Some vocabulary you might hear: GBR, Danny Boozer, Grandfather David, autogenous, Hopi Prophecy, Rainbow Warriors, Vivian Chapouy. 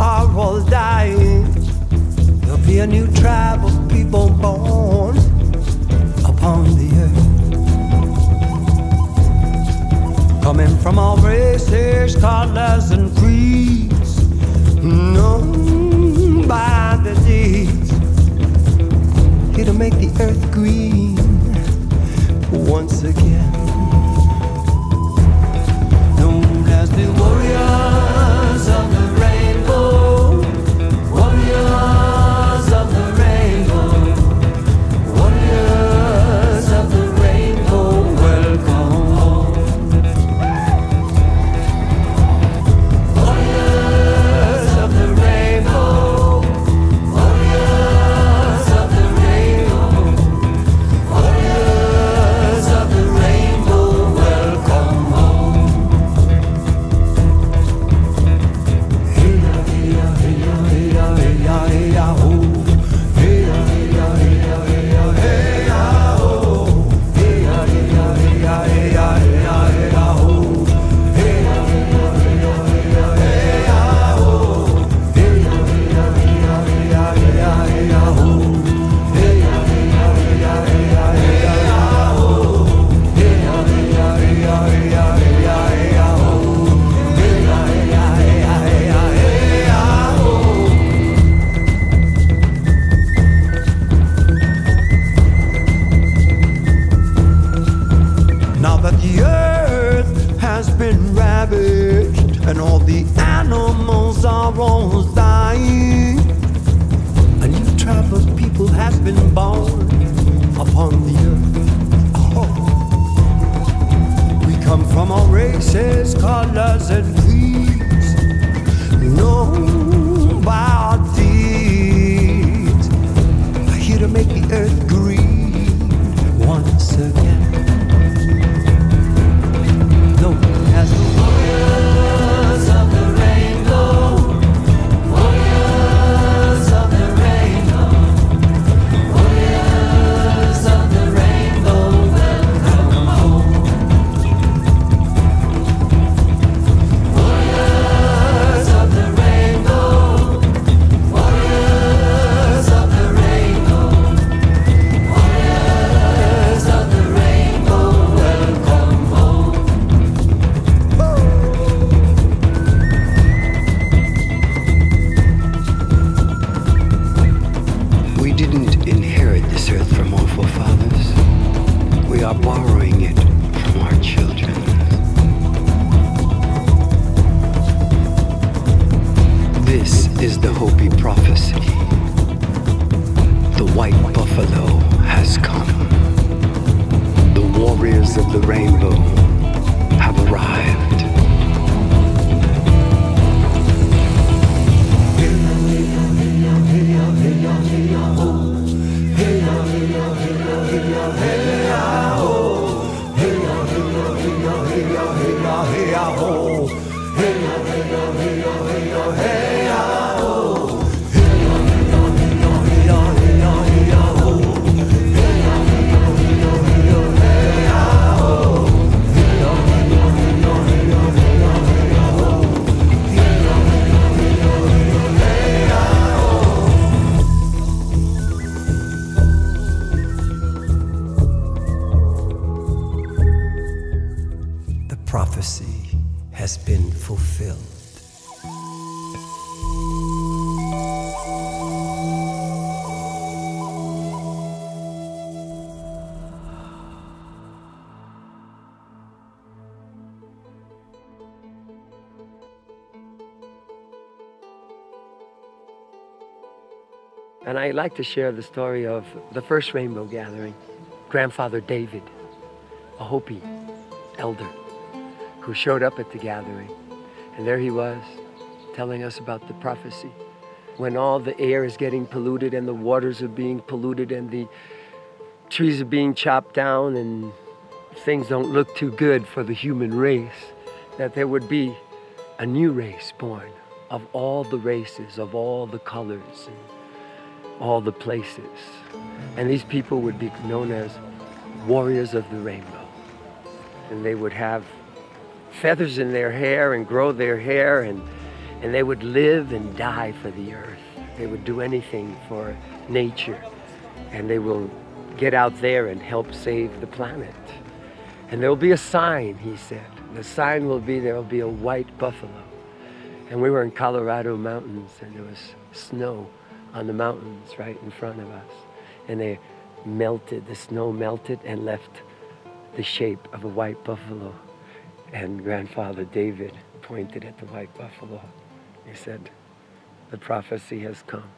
are all dying. There'll be a new tribe of people born upon the earth, coming from all races, colors, and creeds, known by the deeds. Here to make the earth green once again. Known as the warriors of the rainbow, warriors of the rainbow, warriors of the rainbow, welcome home. Warriors of the rainbow, warriors of the rainbow, warriors of the rainbow, welcome home. Heya, heya, heya, heya, heya, heya, ho. Heya, heya, heya, heya, heya, ho. Heya, heya, heya, heya, heya, heya, ho. Heya, heya, heya, heya, heya, ho. Heya, heya, heya, heya, heya, heya, ho. Heya, heya, heya, heya, heya, heya, ho. Heya, heya, heya, heya, heya, heya, ho. Heya, heya, heya, heya, heya, ho. Now that the earth has been ravaged and all the animals are all dying, a new tribe of people has been born upon the earth. Oh. We come from all races, colors, and creeds, known by our deeds. We're here to make the earth green once again. Known as the warriors of the rainbow, warriors of the rainbow, warriors of the rainbow, welcome home. Warriors of the rainbow, warriors of the rainbow, warriors of the rainbow, welcome home. We didn't inherit this earth from our forefathers. We are borrowing it from our children. This is the Hopi prophecy. The white buffalo has come. The warriors of the rainbow have arrived. The prophecy has been fulfilled. And I like to share the story of the first rainbow gathering, Grandfather David, a Hopi elder who showed up at the gathering. And there he was, telling us about the prophecy. When all the air is getting polluted and the waters are being polluted and the trees are being chopped down and things don't look too good for the human race, that there would be a new race born of all the races, of all the colors, and all the places. And these people would be known as warriors of the rainbow. And they would have feathers in their hair and grow their hair and and they would live and die for the earth. They would do anything for nature, and they will get out there and help save the planet. And there'll be a sign, he said. The sign will be, there'll be a white buffalo. And we were in Colorado mountains, and there was snow on the mountains right in front of us. And they melted, the snow melted and left the shape of a white buffalo. And Grandfather David pointed at the white buffalo. He said, "The prophecy has come."